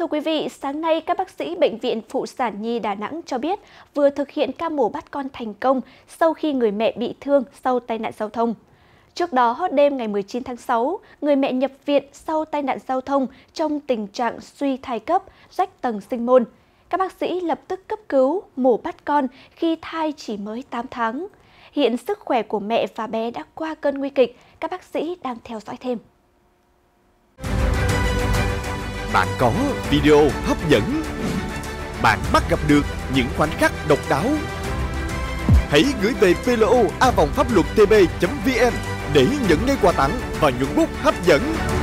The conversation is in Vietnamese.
Thưa quý vị, sáng nay các bác sĩ Bệnh viện Phụ sản Nhi Đà Nẵng cho biết vừa thực hiện ca mổ bắt con thành công sau khi người mẹ bị thương sau tai nạn giao thông. Trước đó, đêm ngày 19 tháng 6, người mẹ nhập viện sau tai nạn giao thông trong tình trạng suy thai cấp, rách tầng sinh môn. Các bác sĩ lập tức cấp cứu mổ bắt con khi thai chỉ mới 8 tháng. Hiện sức khỏe của mẹ và bé đã qua cơn nguy kịch, các bác sĩ đang theo dõi thêm. Bạn có video hấp dẫn, bạn bắt gặp được những khoảnh khắc độc đáo. Hãy gửi về plo@phapluattp.vn để nhận ngay quà tặng và nhuận bút hấp dẫn.